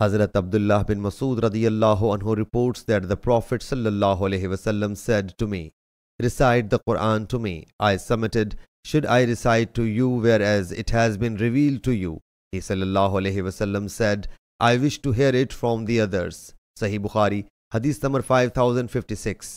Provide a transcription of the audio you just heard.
Hazrat Abdullah bin Masood radiyallahu anhu reports that the Prophet sallallahu alaihi wasallam said to me, "Recite the Quran to me." I submitted, "Should I recite to you whereas it has been revealed to you?" He sallallahu alaihi wasallam said, "I wish to hear it from the others." Sahih Bukhari, Hadith number 5056.